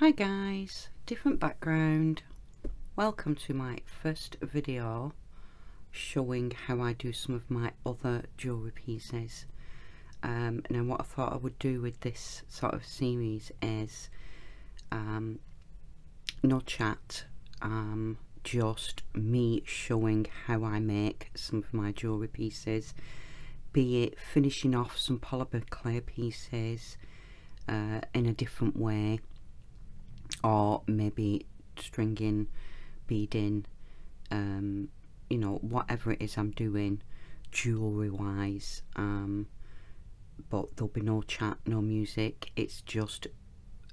Hi guys, different background. Welcome to my first video showing how I do some of my other jewellery pieces. And then what I thought I would do with this sort of series is no chat, just me showing how I make some of my jewellery pieces, be it finishing off some polymer pieces in a different way, or maybe stringing, beading, you know, whatever it is I'm doing jewellery wise, but there'll be no chat, no music. It's just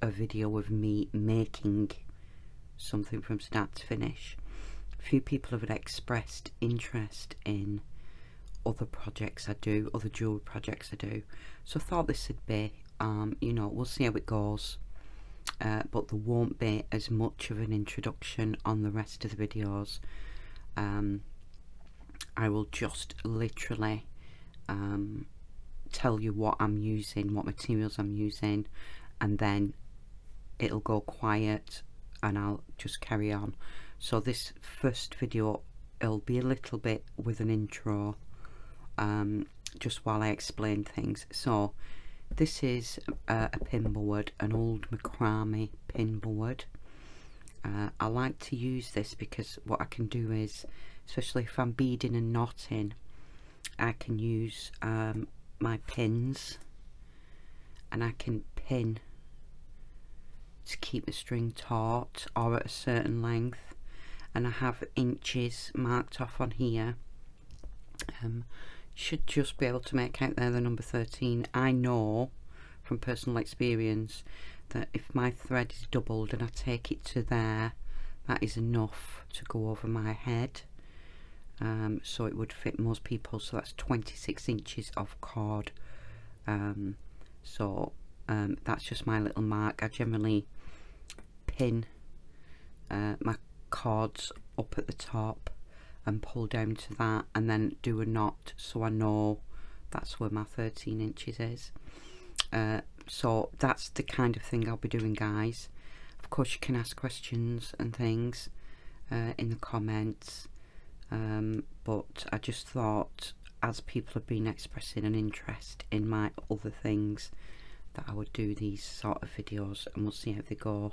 a video of me making something from start to finish. A few people have expressed interest in other projects I do, other jewellery projects I do, so I thought this would be, you know, we'll see how it goes. But there won't be as much of an introduction on the rest of the videos. I will just literally tell you what I'm using, what materials I'm using, and then it'll go quiet and I'll just carry on. So this first video, it'll be a little bit with an intro, just while I explain things. So this is a pin board, an old macrame pin board. I like to use this because what I can do is, especially if I'm beading and knotting, I can use my pins and I can pin to keep the string taut or at a certain length, and I have inches marked off on here. Should just be able to make out there the number 13. I know from personal experience that if my thread is doubled and I take it to there, that is enough to go over my head, so it would fit most people. So that's 26 inches of cord. That's just my little mark. I generally pin my cords up at the top and pull down to that, and then do a knot, so I know that's where my 13 inches is. So that's the kind of thing I'll be doing, guys. Of course you can ask questions and things in the comments, but I just thought, as people have been expressing an interest in my other things, that I would do these sort of videos, and we'll see how they go.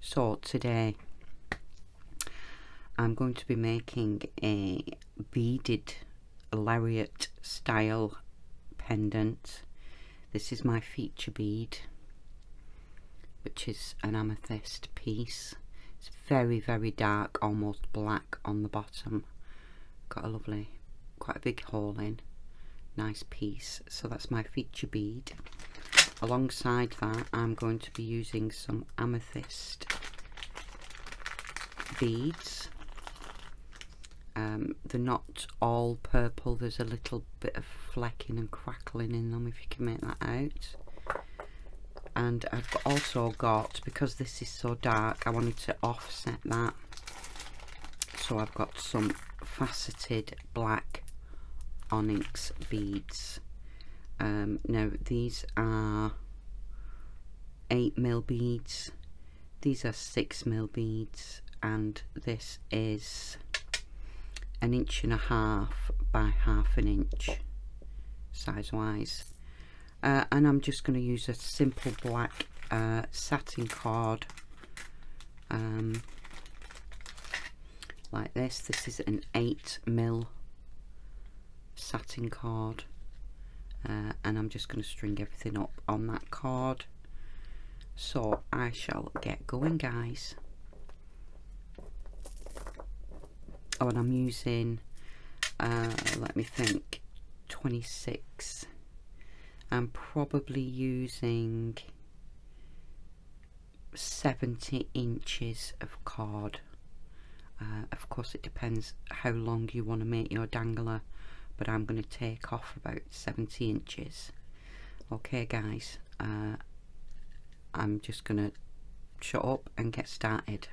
So today I'm going to be making a beaded lariat style pendant. This is my feature bead, which is an amethyst piece. It's very, very dark, almost black on the bottom. Got a lovely, quite a big hole in. Nice piece. So that's my feature bead. Alongside that, I'm going to be using some amethyst beads. They're not all purple, there's a little bit of flecking and crackling in them, if you can make that out. And I've also got, because this is so dark, I wanted to offset that, so I've got some faceted black onyx beads. Now these are 8mm beads, these are 6mm beads, and this is 1.5 by 1/2 inch size wise. And I'm just going to use a simple black satin cord, like this. This is an 8mm satin cord, and I'm just going to string everything up on that cord. So I shall get going, guys. Oh, and I'm using, let me think, 26. I'm probably using 70 inches of cord. Of course it depends how long you want to make your dangler, but I'm going to take off about 70 inches. Okay guys, I'm just going to shut up and get started.